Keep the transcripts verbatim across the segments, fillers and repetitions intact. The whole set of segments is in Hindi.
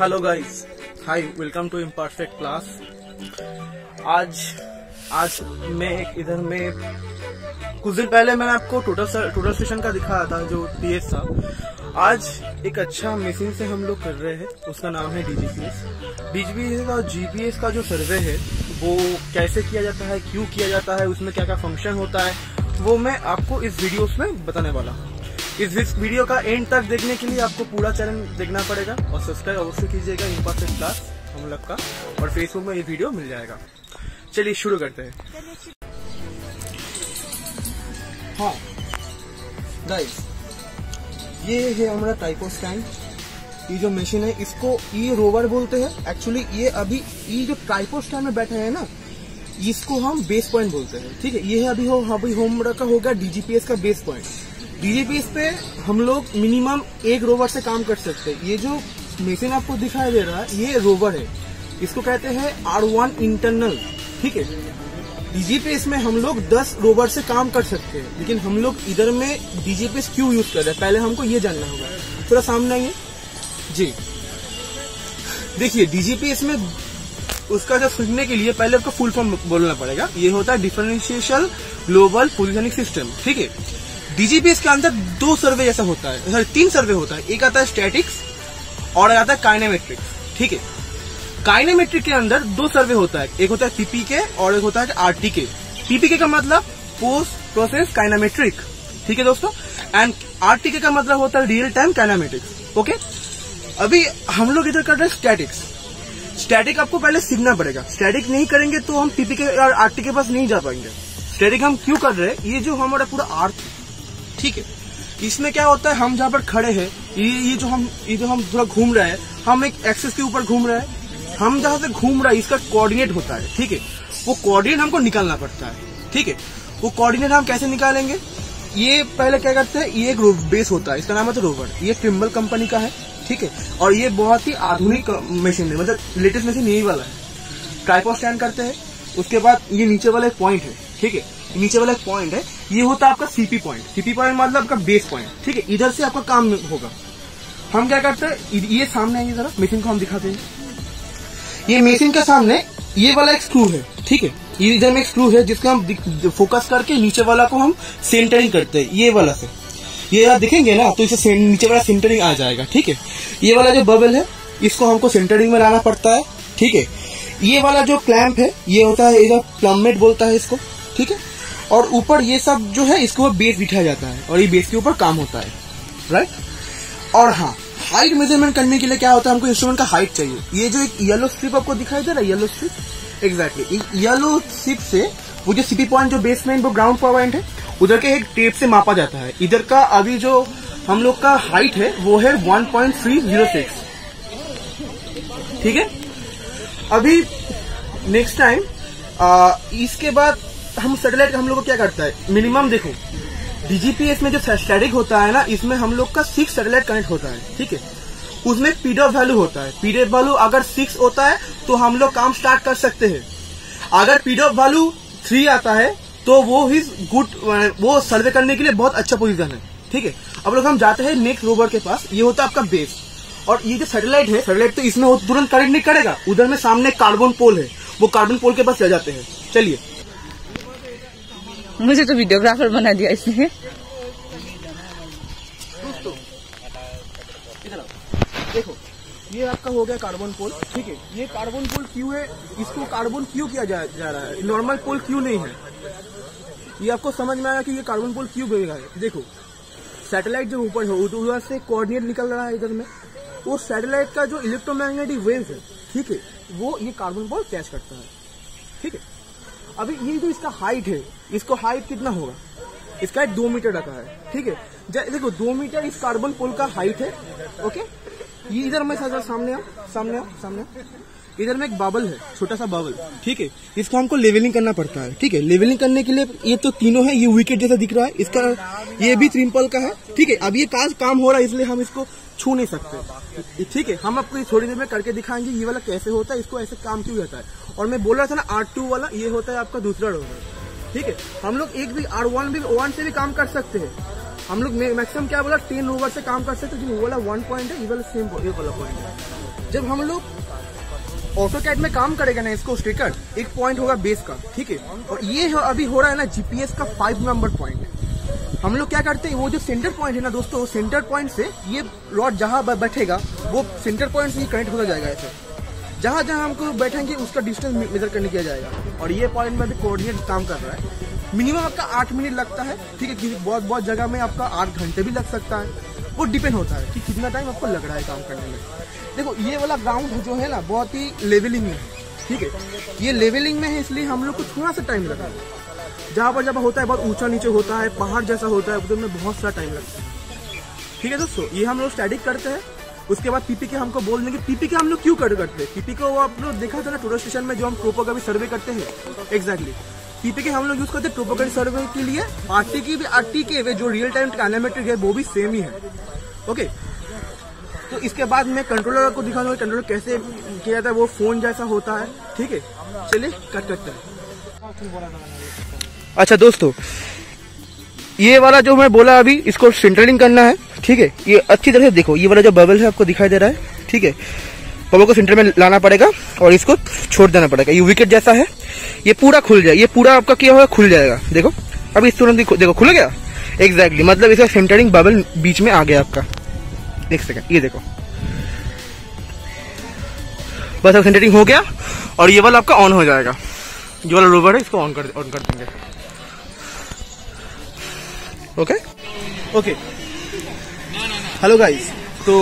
Hello guys, hi, welcome to imperfect class. आज आज मैं एक इधर में कुछ दिन पहले मैंने आपको टोटल टोटल सेशन का दिखाया था जो टीएस था। आज एक अच्छा मशीन से हम लोग कर रहे हैं, उसका नाम है डीजीपीएस। डीजीपीएस और जीपीएस का जो सर्वे है वो कैसे किया जाता है, क्यों किया जाता है, उसमें क्या क्या फंक्शन होता है, वो मैं आपको इस वीडियो में बताने वाला हूँ। इस इस वीडियो का एंड तक देखने के लिए आपको पूरा चैनल देखना पड़ेगा और सब्सक्राइब अवश्य कीजिएगा इम्परफेक्ट क्लास हम लोग का, और फेसबुक में ये वीडियो मिल जाएगा। चलिए शुरू करते हैं। हाँ गाइस, ये है हमारा टाइपो स्टैंड। ये जो मशीन है इसको ई रोवर बोलते हैं। एक्चुअली ये अभी ये जो टाइपो स्टैंड में बैठे हैं ना, इसको हम बेस पॉइंट बोलते हैं, ठीक है। ये है अभी अभी होमवर्क का होगा डीजीपीएस का बेस पॉइंट। डीजीपीएस पे हम लोग मिनिमम एक रोवर से काम कर सकते हैं। ये जो मशीन आपको दिखाई दे रहा है ये रोवर है, इसको कहते हैं आर वन इंटरनल, ठीक है। डीजीपीएस में हम लोग दस रोवर से काम कर सकते हैं, लेकिन हम लोग इधर में डीजीपीएस क्यों यूज कर रहे हैं पहले हमको ये जानना होगा। थोड़ा सामने ये जी देखिए, डीजीपीएस में उसका जो सीखने के लिए पहले आपको फुल फॉर्म बोलना पड़ेगा। ये होता है डिफरेंशियल ग्लोबल पोजिशनिंग सिस्टम, ठीक है। डीजीपीएस के अंदर दो सर्वे जैसा होता है, सॉरी तीन सर्वे होता है। एक आता है स्टैटिक्स और आता है काइनेमेट्रिक्स, ठीक है। काइनेमेट्रिक के अंदर दो सर्वे होता है, एक होता है पीपीके और एक होता है आरटीके। पीपीके का मतलब पोस्ट प्रोसेस काइनेमेट्रिक, ठीक है दोस्तों, एंड आरटीके का मतलब होता है रियल टाइम काइनेमेट्रिक्स, ओके। अभी हम लोग इधर कर रहे हैं स्टैटिक्स। स्टैटिक आपको पहले सीखना पड़ेगा, स्टैटिक नहीं करेंगे तो हम पीपीके और आरटीके के पास नहीं जा पाएंगे। स्टैटिक हम क्यों कर रहे हैं, ये जो हमारा पूरा आर्थ, ठीक है, इसमें क्या होता है, हम जहाँ पर खड़े हैं ये ये जो हम ये जो हम थोड़ा घूम रहे हैं, हम एक एक्सिस के ऊपर घूम रहे हैं। हम जहाँ से घूम रहे हैं इसका कोऑर्डिनेट होता है, ठीक है। वो कोऑर्डिनेट हमको निकालना पड़ता है, ठीक है। वो कोऑर्डिनेट हम कैसे निकालेंगे, ये पहले क्या करते हैं, ये एक बेस होता है, इसका नाम होता है रोवर। ये ट्रिम्बल कंपनी का है, ठीक है, और ये बहुत ही आधुनिक मशीन है, मतलब लेटेस्ट मशीन यही वाला है। ट्राइपॉड स्टैंड करते हैं, उसके बाद ये नीचे वाला एक पॉइंट है, ठीक है, नीचे वाला एक पॉइंट है, ये होता है आपका सीपी पॉइंट। सीपी पॉइंट मतलब आपका बेस पॉइंट, ठीक है। इधर से आपका काम होगा। हम क्या करते हैं, ये सामने है, जरा मशीन को हम दिखाते हैं। ये मशीन के सामने ये वाला एक स्क्रू है, ठीक है, ये इधर में एक स्क्रू है जिसको हम फोकस करके नीचे वाला को हम सेंटरिंग करते हैं। ये वाला से ये आप दिखेंगे ना तो इसे नीचे वाला सेंटरिंग आ जाएगा, ठीक है। ये वाला जो बबल है इसको हमको सेंटरिंग में लाना पड़ता है, ठीक है। ये वाला जो क्लैम्प है ये होता है, इधर प्लमेट बोलता है इसको, ठीक है। और ऊपर ये सब जो है इसको बेस बिठाया जाता है और ये बेस के ऊपर काम होता है, राइट। और हाँ, हाइट मेजरमेंट करने के लिए क्या होता है, हमको इंस्ट्रूमेंट का हाइट चाहिए। ये जो एक येलो स्ट्रिप आपको दिखाई दे रहा है, yellow strip, exactly yellow strip से वो जो सीपी पॉइंट जो बेसमेंट वो ग्राउंड पॉइंट है, उधर के एक टेप से मापा जाता है। इधर का अभी जो हम लोग का हाइट है वो है one point three zero six, ठीक है। अभी नेक्स्ट टाइम इसके बाद हम सैटेलाइट हम लोग को क्या करता है, मिनिमम देखो डीजीपीएस में जो स्टैटिक होता है ना, इसमें हम लोग का सिक्स सैटेलाइट कनेक्ट होता है, ठीक है। उसमें पीडीओप वैल्यू होता है, पीडीओप वैल्यू अगर सिक्स होता है तो हम लोग काम स्टार्ट कर सकते हैं। अगर पीडीओप वैल्यू थ्री आता है तो वो इज गुड, वो सर्वे करने के लिए बहुत अच्छा पोजिशन है, ठीक है। अब लोग हम जाते हैं नेक्स्ट रोवर के पास। ये होता है आपका बेस, और ये जो सैटेलाइट है, सैटेलाइट तो इसमें तुरंत कनेक्ट नहीं करेगा, उधर में सामने कार्बन पोल है, वो कार्बन पोल के पास ले जाते हैं। चलिए, मुझे तो वीडियोग्राफर बना दिया इसने। दोस्तों इधर आओ, देखो ये आपका हो गया कार्बन पोल, ठीक है। ये कार्बन पोल क्यों है, इसको कार्बन क्यों किया जा, जा रहा है, नॉर्मल पोल क्यों नहीं है, ये आपको समझ में आया कि ये कार्बन पोल क्यों भेजा है। देखो सैटेलाइट जो ऊपर है उधर से कोऑर्डिनेट निकल रहा है, इधर में वो सैटेलाइट का जो इलेक्ट्रोमैग्नेटिक वेव है, ठीक है, वो ये कार्बन पोल कैच करता है, ठीक है। अभी ये जो इसका हाइट है, इसको हाइट कितना होगा, इसका हाइट दो मीटर रखा है, ठीक है। देखो दो मीटर इस कार्बन पोल का हाइट है, ओके। ये इधर में सामने आओ, सामने आओ, सामने आओ। इधर में एक बाबल है, छोटा सा बाबल, ठीक है, इसको हमको लेवलिंग करना पड़ता है, ठीक है। लेवलिंग करने के लिए ये तो तीनों है, ये विकेट जैसा दिख रहा है इसका, ये भी ट्रिम्बल का है, ठीक है। अब ये काज काम हो रहा है इसलिए हम इसको छू नहीं सकते, ठीक है। हम आपको थोड़ी देर में करके दिखाएंगे ये वाला कैसे होता है, इसको ऐसे काम क्यों जाता है। और मैं बोल रहा था ना आर टू वाला, ये होता है आपका दूसरा रोवर, ठीक है, हम लोग एक भी आर वन भी वन से भी काम कर सकते हैं। हम लोग मैक्सिमम क्या बोला टेन ओवर से काम कर सकते हैं, जो वाला वन पॉइंट है ये वाला सेम ये वाला पॉइंट है। जब हम लोग ऑटोकैड में काम करेगा ना इसको स्टिकर एक पॉइंट होगा बेस का, ठीक है, और ये अभी हो रहा है ना जीपीएस का फाइव नंबर पॉइंट है। हम लोग क्या करते हैं वो जो सेंटर पॉइंट है ना दोस्तों, सेंटर पॉइंट से ये रॉड जहाँ बैठेगा वो सेंटर पॉइंट से ही कनेक्ट होता जाएगा ऐसे, जहाँ जहाँ हमको बैठेंगे उसका डिस्टेंस मेजर करने किया जाएगा। और ये पॉइंट में भी कोऑर्डिनेट काम कर रहा है। मिनिमम आपका आठ मिनट लगता है, ठीक है, क्योंकि बहुत बहुत जगह में आपका आठ घंटे भी लग सकता है, वो डिपेंड होता है कि कितना टाइम आपको लग रहा है काम करने में। देखो ये वाला ग्राउंड जो है ना बहुत ही लेवलिंग में है, ठीक है, ये लेवलिंग में है इसलिए हम लोग को थोड़ा सा टाइम लगा। जहाँ पर जब होता है बहुत ऊंचा नीचे होता है, पहाड़ जैसा होता है, उधर में बहुत सारा टाइम लगता है। ठीक है दोस्तों, ये हम लोग स्टैटिक करते हैं। उसके बाद पीपीके हमको बोल देंगे। पीपीके हम लोग क्यों कर करते हैं? पीपीके वो आप लोग देखा था ना टोटो स्टेशन में जो हम ट्रोपो का भी सर्वे करते हैं, एक्जैक्टली पीपीके हम लोग यूज करते हैं ट्रोपो का सर्वे के लिए। आरटीके भी आरटीके वे जो रियल टाइम काइनेमेट्रिक है वो भी सेम ही है। ओके, तो इसके बाद मैं कंट्रोलर को दिखा दूंगा कंट्रोलर कैसे किया जाता है, वो फोन जैसा होता है। ठीक है, चलिए कट करते हैं। अच्छा दोस्तों, ये वाला जो मैं बोला अभी इसको सेंटरिंग करना है, ठीक है, ये अच्छी तरह से देखो, ये वाला जो बबल है आपको दिखाई दे रहा है, ठीक है, बबल को सेंटर में लाना पड़ेगा और इसको छोड़ देना पड़ेगा। ये विकेट जैसा है, ये पूरा खुल जाए, ये पूरा आपका क्या होगा खुल जाएगा। देखो अभी इस तुरंत देखो खुल गया, एग्जैक्टली मतलब इसका सेंटरिंग बबल बीच में आ गया आपका। एक सेकेंड, ये देखो बस अब सेंटरिंग हो गया और ये वाला आपका ऑन हो जाएगा। जो वाला रोबर है इसको ऑन कर ऑन कर देंगे। ओके ओके, हेलो गाइस, तो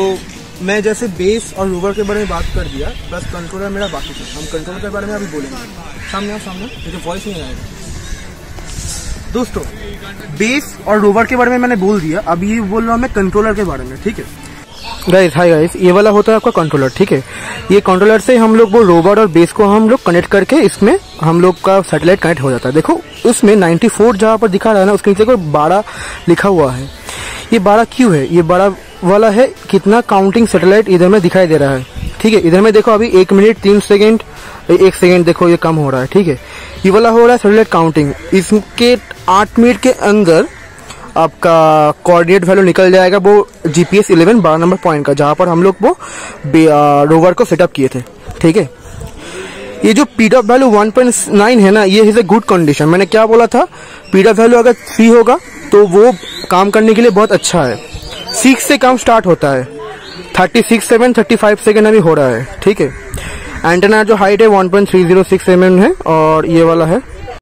मैं जैसे बेस और रोवर के बारे में बात कर दिया, बस कंट्रोलर मेरा बाकी था। हम कंट्रोलर के बारे में अभी बोलेंगे। सामने आओ, सामने, मुझे वॉइस नहीं आएगा। दोस्तों बेस और रोवर के बारे में मैंने बोल दिया, अभी ये बोल रहा हूँ मैं कंट्रोलर के बारे में। ठीक है गाइस, हाय गाइस, ये वाला होता है आपका कंट्रोलर। ठीक है, ये कंट्रोलर से हम लोग वो रोबोट और बेस को हम लोग कनेक्ट करके इसमें हम लोग का सैटेलाइट कनेक्ट हो जाता है। देखो उसमें नाइन्टी फोर जहाँ पर दिखा रहा है ना उसके नीचे को बारह लिखा हुआ है। ये बारह क्यों है? ये बारह वाला है कितना काउंटिंग सैटेलाइट इधर में दिखाई दे रहा है। ठीक है, इधर में देखो अभी एक मिनट तीन सेकेंड एक सेकेंड देखो ये कम हो रहा है। ठीक है, ये वाला हो रहा है सैटेलाइट काउंटिंग। इसके आठ मिनट के अंदर आपका कोऑर्डिनेट वैल्यू निकल जाएगा वो जीपीएस इलेवन बारह नंबर पॉइंट का, जहाँ पर हम लोग वो रोवर को सेटअप किए थे। ठीक है, ये जो PDOP value one point nine है ना ये इज ए गुड कंडीशन। मैंने क्या बोला था, पीडॉप वैल्यू अगर थ्री होगा तो वो काम करने के लिए बहुत अच्छा है। सिक्स से काम स्टार्ट होता है, thirty six seven thirty five second अभी हो रहा है। ठीक है, एंटेना जो हाइट है one point three zero six M M है और ये वाला है